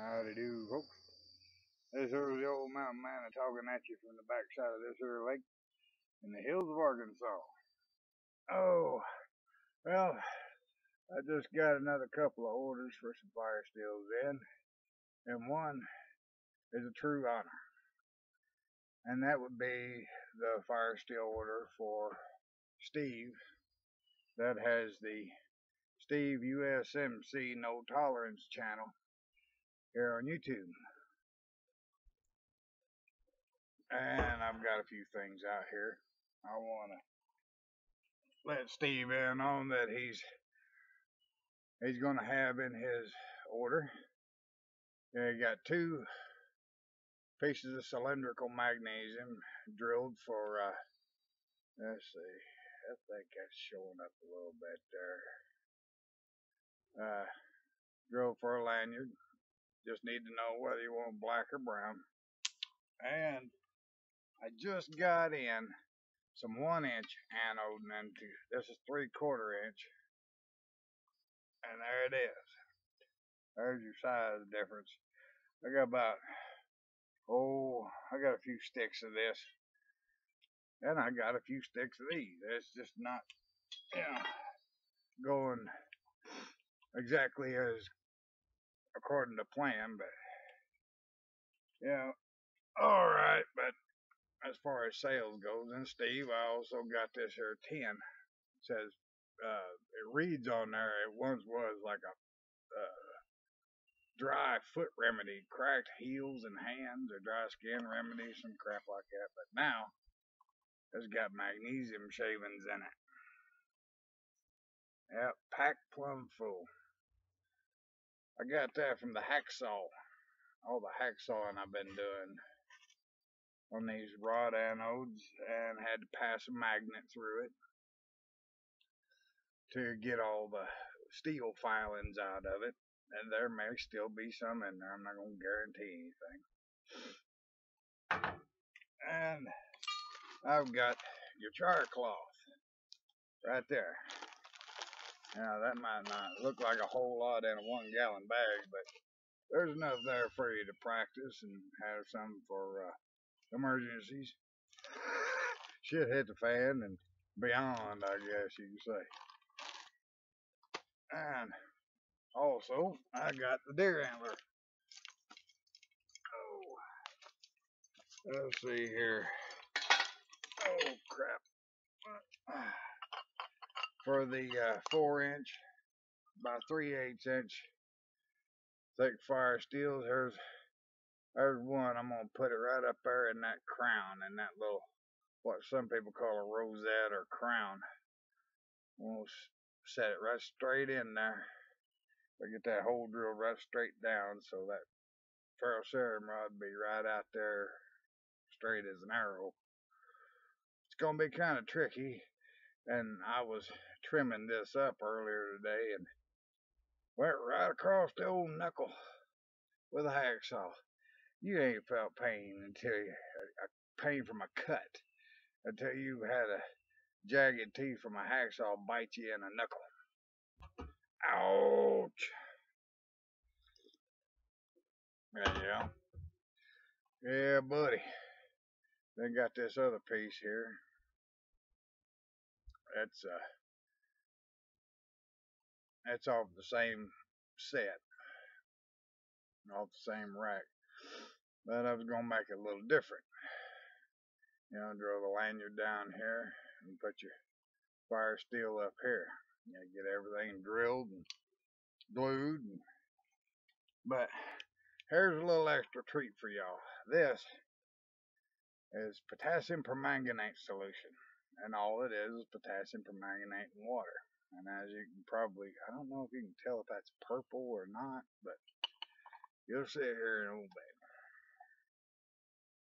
Howdy do, folks. This here's the old mountain man a talking at you from the backside of this here lake in the hills of Arkansas. Oh, well, I just got another couple of orders for some fire steels in, and one is a true honor, and that would be the fire steel order for Steve that has the Steve USMC No Tolerance channel here on YouTube. And I've got a few things out here I want to let Steve in on that he's going to have in his order. Yeah, he got two pieces of cylindrical magnesium drilled for, let's see, I think that's showing up a little bit there. Drilled for a lanyard. Just need to know whether you want black or brown. And I just got in some 1-inch anode and then two. This is 3/4 inch. And there it is. There's your size difference. I got about, oh, I got a few sticks of this. And I got a few sticks of these. It's just not, you know, going exactly as according to plan, but, you know, alright, but as far as sales goes, and Steve, I also got this here tin. It says, it reads on there, it once was like a dry foot remedy, cracked heels and hands, or dry skin remedy, some crap like that. But now, it's got magnesium shavings in it. Yep, packed plumb full. I got that from the hacksaw. All the hacksawing I've been doing on these rod anodes, and had to pass a magnet through it to get all the steel filings out of it, and there may still be some in there. I'm not going to guarantee anything. And I've got your char cloth right there. Now that might not look like a whole lot in a 1 gallon bag, but there's enough there for you to practice and have some for emergencies. Shit hit the fan and beyond, I guess you could say. And also, I got the deer antler. Oh, let's see here. Oh, crap. For the 4-inch by 3/8-inch thick fire steels, there's one. I'm going to put it right up there in that crown, in that little, what some people call a rosette or crown. We'll set it right straight in there. We'll get that hole drilled right straight down so that ferrocerium rod be right out there straight as an arrow. It's going to be kind of tricky, and I was trimming this up earlier today and went right across the old knuckle with a hacksaw. You ain't felt pain until you, pain from a cut, until you had a jagged teeth from a hacksaw bite you in a knuckle. Ouch! There you go. Yeah, buddy. Then got this other piece here. That's off the same set, off the same rack. But I was going to make it a little different. You know, drill the lanyard down here and put your fire steel up here. You know, get everything drilled and glued. And, but here's a little extra treat for y'all. This is potassium permanganate solution. And all it is potassium permanganate and water. And as you can probably, I don't know if you can tell if that's purple or not, but you'll see it here in a little bit.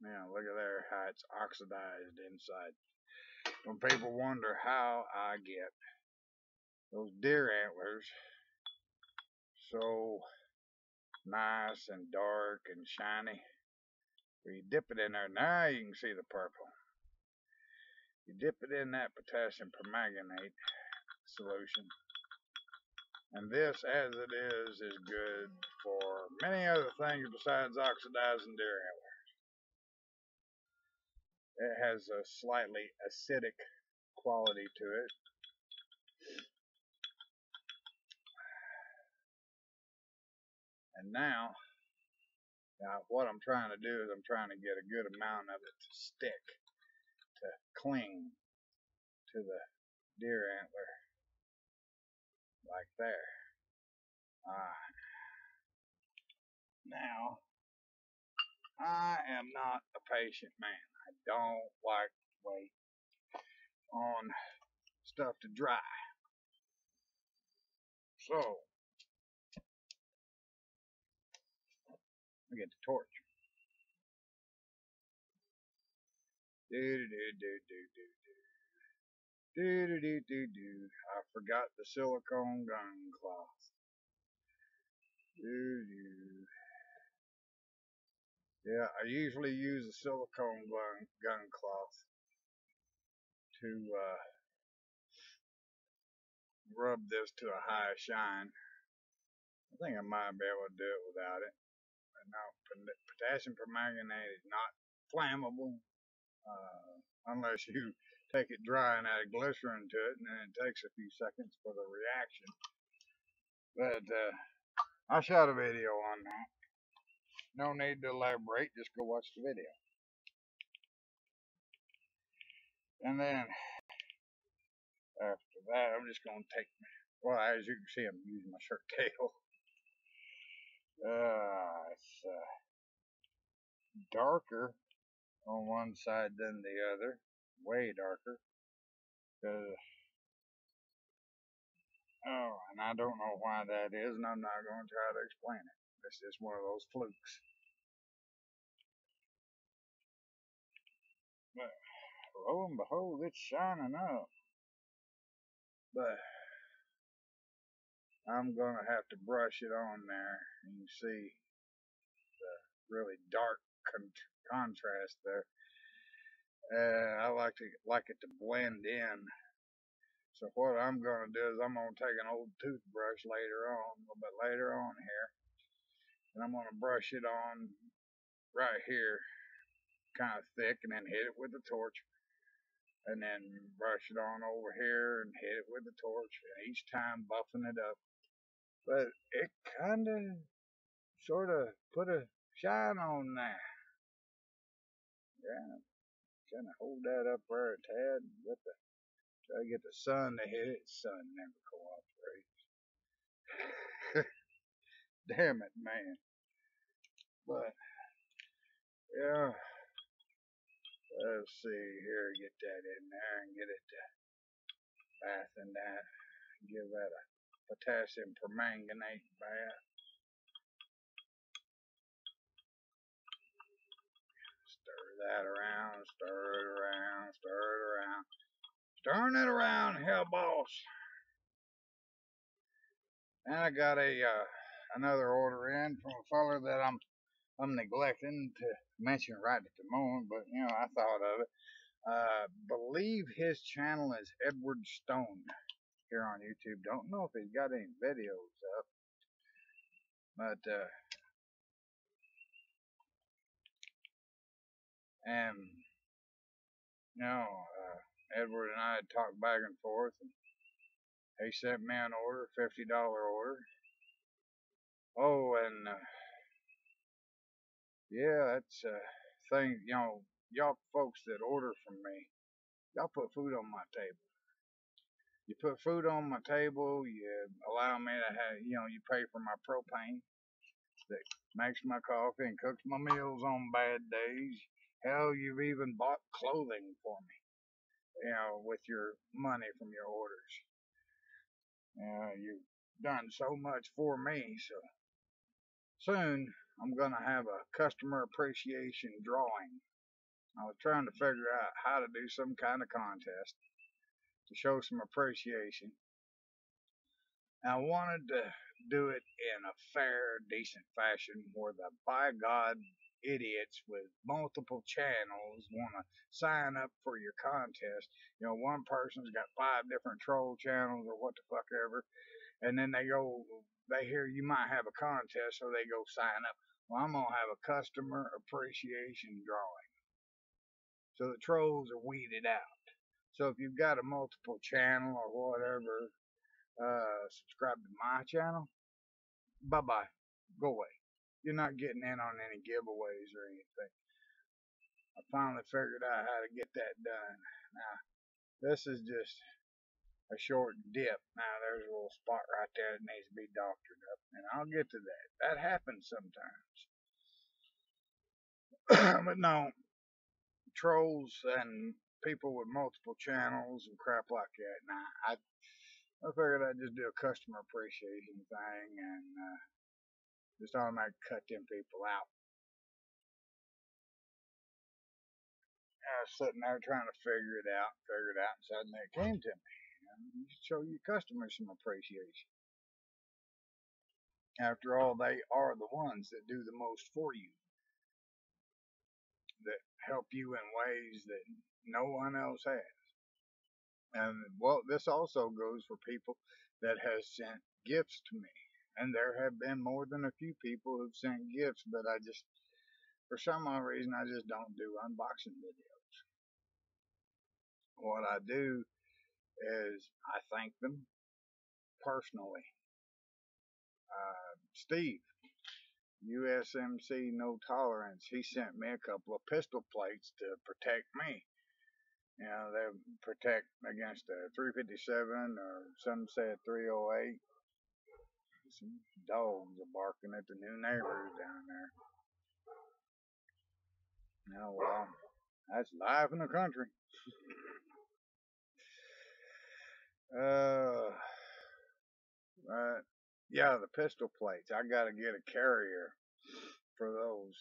Now, look at there, how it's oxidized inside. When people wonder how I get those deer antlers so nice and dark and shiny, you dip it in there, now you can see the purple. You dip it in that potassium permanganate solution, And this, as it is good for many other things besides oxidizing dairy antlers. It has a slightly acidic quality to it. And now what I'm trying to do is I'm trying to get a good amount of it to stick, to cling to the deer antler, like there. Now, I am not a patient man. I don't like to wait on stuff to dry. So, I get the torch. I forgot the silicone gun cloth. Yeah, I usually use a silicone gun cloth to rub this to a high shine. I think I might be able to do it without it. Now, potassium permanganate is not flammable unless you take it dry and add glycerin to it, and then it takes a few seconds for the reaction. But I shot a video on that. No need to elaborate, just go watch the video. And then after that, I'm just going to take, well, as you can see, I'm using my shirt tail. It's darker on one side than the other, way darker. Oh, and I don't know why that is, and I'm not going to try to explain it. It's just one of those flukes. But lo and behold, it's shining up. But I'm going to have to brush it on there, and you see the really dark contrast there. I like it to blend in. So what I'm going to do is I'm going to take an old toothbrush later on, a little bit later on here, and I'm going to brush it on right here, kind of thick, and then hit it with the torch. And then brush it on over here and hit it with the torch, and each time buffing it up. But it kind of, sort of put a shine on there. Yeah, kind of hold that up there a tad. Try to get the sun to hit it. Sun never cooperates. Damn it, man. But, yeah. Let's see here, get that in there and get it to bath in that. Give that a potassium permanganate bath. Stir that around, stir it around, stir it around. Stirring it around, hell boss. And I got a another order in from a fella that I'm neglecting to mention right at the moment, but you know, I thought of it. Believe his channel is Edward Stone here on YouTube. Don't know if he's got any videos up, but and you know, Edward and I had talked back and forth, and he sent me an order, $50 order. Oh, and yeah, that's a thing, you know, y'all folks that order from me, y'all put food on my table. You put food on my table, you allow me to have, you know, you pay for my propane that makes my coffee and cooks my meals on bad days. Hell, you've even bought clothing for me, you know, with your money from your orders. You know, you've done so much for me, so soon I'm going to have a customer appreciation drawing. I was trying to figure out how to do some kind of contest to show some appreciation. I wanted to do it in a fair, decent fashion where the by God idiots with multiple channels want to sign up for your contest. You know, one person's got 5 different troll channels or what the fuck ever. and then they go, they hear you might have a contest, so they go sign up. Well, I'm going to have a customer appreciation drawing. So the trolls are weeded out. So if you've got a multiple channel or whatever, subscribe to my channel. Bye-bye. Go away. You're not getting in on any giveaways or anything. I finally figured out how to get that done. Now, this is just a short dip. Now, there's a little spot right there that needs to be doctored up, and I'll get to that. That happens sometimes. But no, trolls and people with multiple channels and crap like that. Now, I figured I'd just do a customer appreciation thing and just automatically cut them people out. And I was sitting there trying to figure it out, and suddenly it came to me. You show your customers some appreciation. After all, they are the ones that do the most for you, that help you in ways that no one else has. And well, this also goes for people that has sent gifts to me. And there have been more than a few people who've sent gifts, but I just, for some odd reason, I just don't do unboxing videos. What I do is I thank them personally. Steve USMC No Tolerance, he sent me a couple of pistol plates to protect me. You know, they protect against a 357 or some said 308. Some dogs are barking at the new neighbors down there. Oh well, that's life in the country. Yeah, the pistol plates. I gotta get a carrier for those,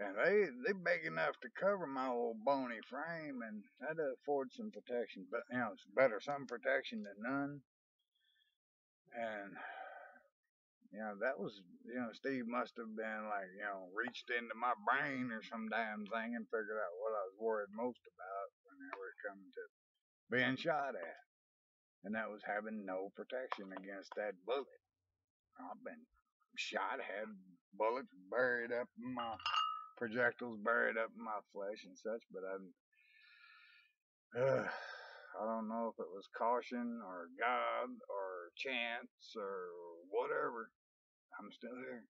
and they big enough to cover my old bony frame, and that affords some protection. But you know, it's better some protection than none. And you know, that was, you know, Steve must have been like, you know, reached into my brain or some damn thing and figured out what I was worried most about whenever it comes to being shot at. And that was having no protection against that bullet. I've been shot, had bullets buried up in my, projectiles buried up in my flesh and such, but I don't know if it was caution or God or chance or whatever. I'm still here,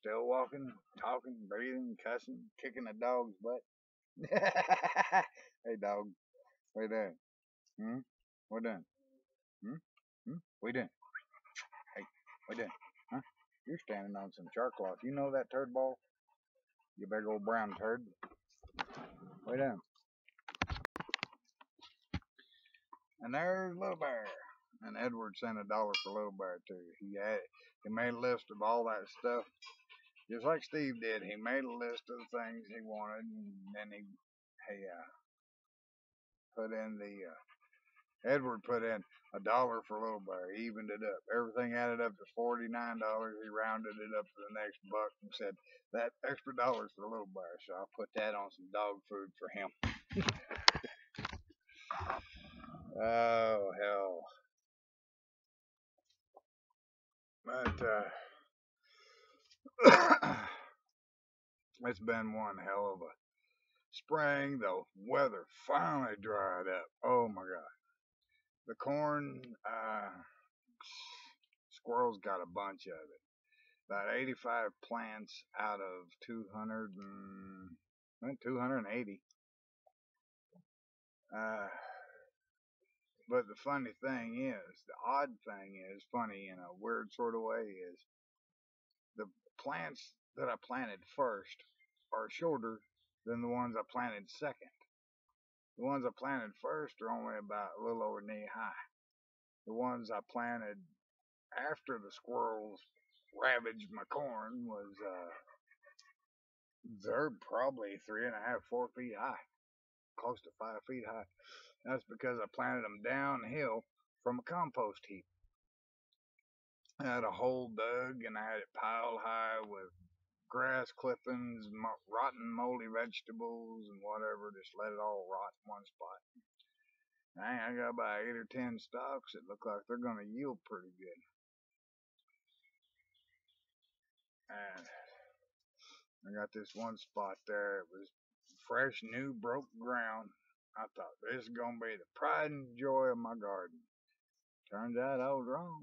still walking, talking, breathing, cussing, kicking a dog's butt. Hey dog, what you doing? Hmm? What you doing? Hmm? Hmm? What you doing? Hey, what you doing? Huh? You're standing on some charcoal. You know that turd ball? You big old brown turd. What you doing? And there's Little Bear. And Edward sent $1 for Little Bear too. He made a list of all that stuff. Just like Steve did, he made a list of the things he wanted, and then he put in the Edward put in $1 for Little Bear. He evened it up. Everything added up to $49. He rounded it up to the next buck and said, that extra $1 for Little Bear. So I'll put that on some dog food for him. Oh, hell. But, it's been one hell of a spring. The weather finally dried up. Oh, my God. The corn, squirrels got a bunch of it. About 85 plants out of 280. But the funny thing is, the odd thing is, funny in a weird sort of way, is the plants that I planted first are shorter than the ones I planted second. The ones I planted first are only about a little over knee high. The ones I planted after the squirrels ravaged my corn was, they're probably 3.5, 4 feet high, close to 5 feet high. That's because I planted them downhill from a compost heap. I had a hole dug and I had it piled high with grass clippings, rotten moldy vegetables and whatever, just let it all rot in one spot. I got about 8 or 10 stalks that look like they're going to yield pretty good. And I got this one spot there. It was fresh, new, broke ground. I thought, this is going to be the pride and joy of my garden. Turns out I was wrong.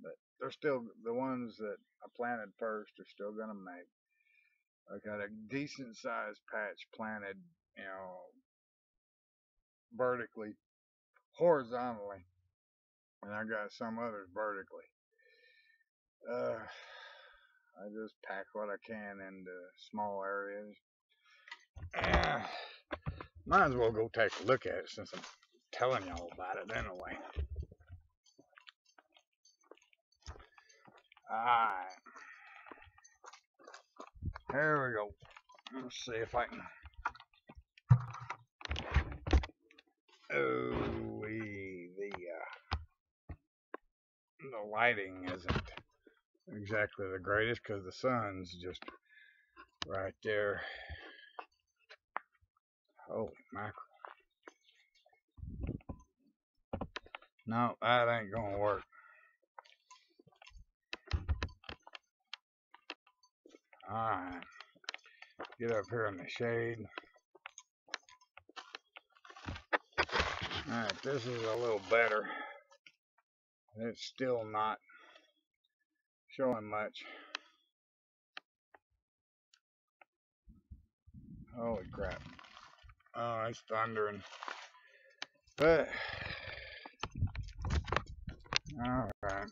But they're still, the ones that I planted first are still going to make. I got a decent sized patch planted, you know, vertically, horizontally, and I got some others vertically. I just pack what I can into small areas. Might as well go take a look at it since I'm telling y'all about it anyway. Alright. Here we go. Let's see if I can. Oh, the lighting isn't exactly the greatest because the sun's just right there. Holy mackerel. No, that ain't gonna work. Alright, get up here in the shade. Alright, this is a little better. It's still not showing much. Holy crap. Oh, it's thundering. But, alright.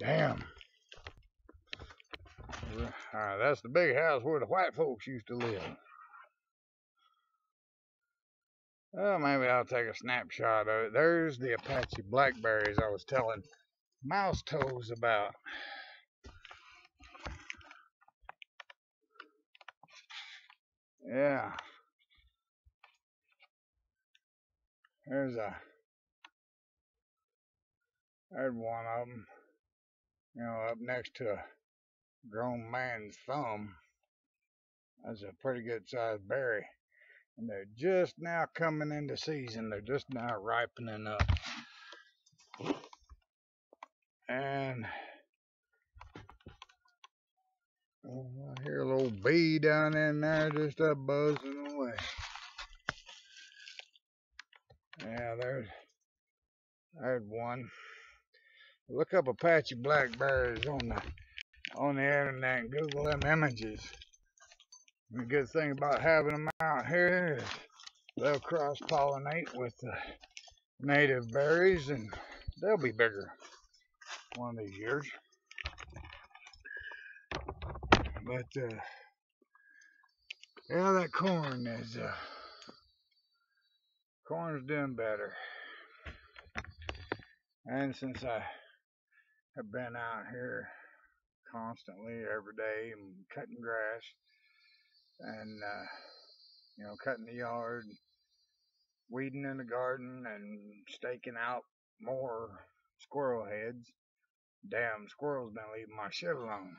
Damn. Alright, that's the big house where the white folks used to live. Well, maybe I'll take a snapshot of it. There's the Apache blackberries I was telling Mouse Toes about. Yeah. There's one of them, you know, up next to a grown man's thumb. That's a pretty good sized berry, and they're just now coming into season. They're just now ripening up. And I hear a little bee down in there just a buzzing away. Yeah, there's one. Look up Apache blackberries on the internet and Google them images. And the good thing about having them out here is they'll cross-pollinate with the native berries, and they'll be bigger one of these years. But yeah, that corn is corn's doing better. And since I have been out here constantly every day and cutting grass and you know, cutting the yard, weeding in the garden, and staking out more squirrel heads, damn squirrels don't leave my shit alone.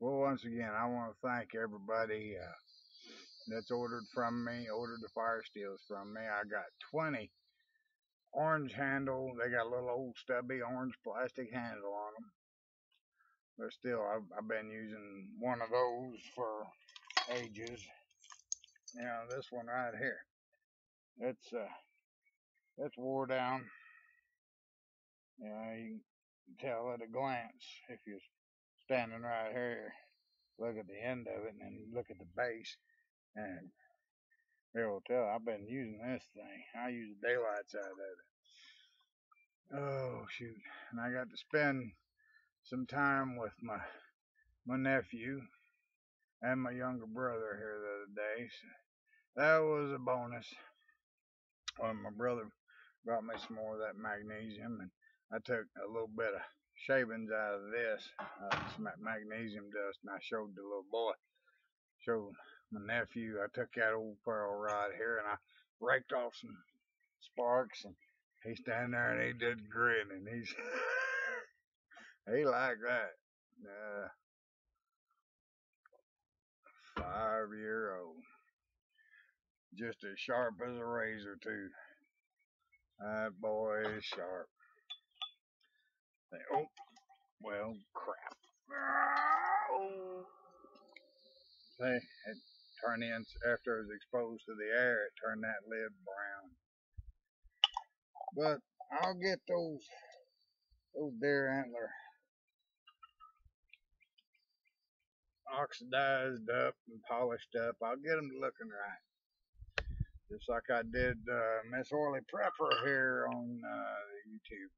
Well, once again, I want to thank everybody that's ordered from me, ordered the fire steels from me. I got 20 orange handle. They got a little old stubby orange plastic handle on them. But still, I've been using one of those for ages. Now, this one right here, that's wore down. You know, you can tell at a glance if you're standing right here. Look at the end of it and then look at the base. And you'll tell I've been using this thing. I use the daylights out of it. Oh shoot! And I got to spend some time with my nephew and my younger brother here the other day. So that was a bonus. My brother brought me some more of that magnesium, and I took a little bit of shavings out of this, some magnesium dust, and I showed the little boy. Showed my nephew. I took that old pearl rod here and I raked off some sparks and He stand there and he just grinning. He's he like that. 5-year-old, just as sharp as a razor too. That boy is sharp. Oh, well, crap. Oh. See, it turned in after it was exposed to the air. It turned that lid brown. But I'll get those deer antler oxidized up and polished up. I'll get them looking right, just like I did Miss Orly Prepper here on YouTube.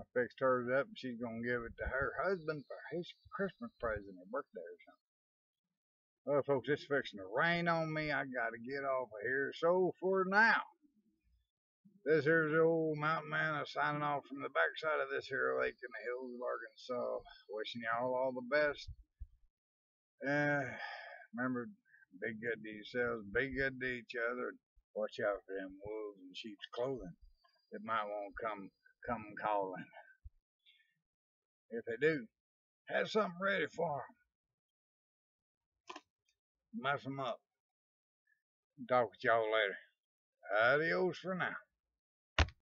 I fixed hers up, and she's gonna give it to her husband for his Christmas present or birthday or something. Well, folks, it's fixing to rain on me. I gotta get off of here. So for now, this here's the old mountain man. I'm signing off from the backside of this here lake in the hills of Arkansas. Wishing y'all all the best. Remember, be good to yourselves, be good to each other. Watch out for them wolves in sheep's clothing that might want to come calling. If they do, have something ready for them. Mess them up. Talk to y'all later. Adios for now.